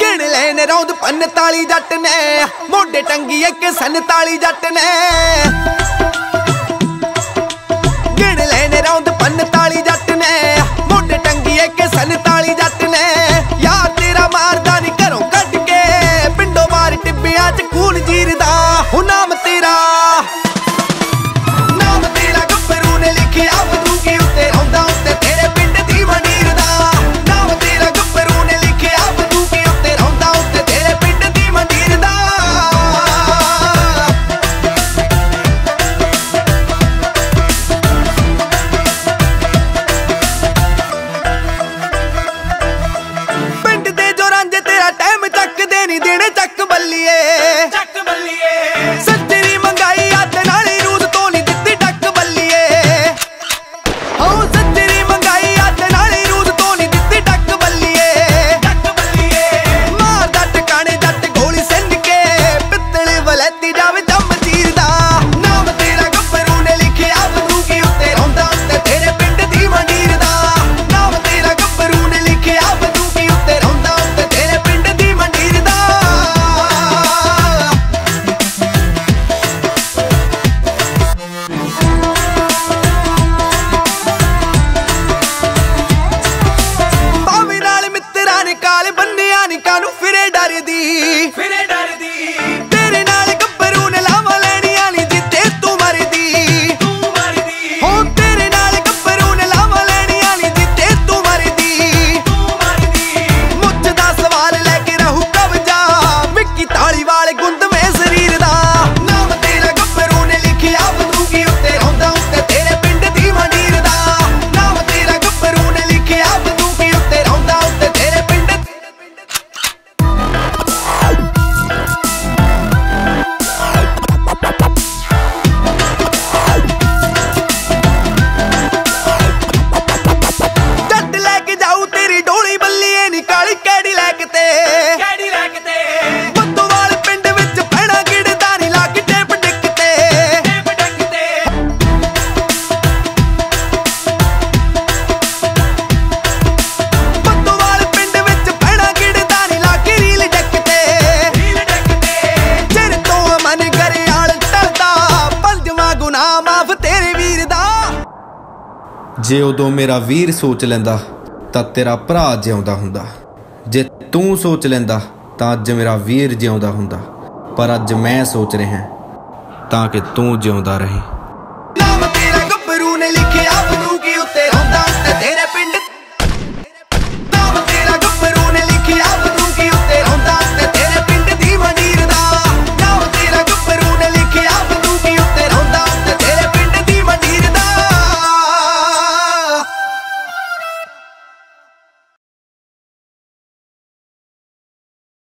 गिण लेने रौंद 45 जट ने मोडे टंगी एक 47 जट ने गिण लेने रौंद 45 जट ने मोडे टंगी एक 47 जट ने यार तेरा मारदा नहीं घरों कट के पिंडों मार टिब्बिया च खून चीरदा हूं नाम तेरा। जे उदों मेरा वीर सोच लेंदा तां तेरा भरा जिउंदा हुंदा, जे तू सोच लेंदा तां अज मेरा वीर जिउंदा हुंदा, पर अज मैं सोच रहा तां कि तू जिउंदा रहे।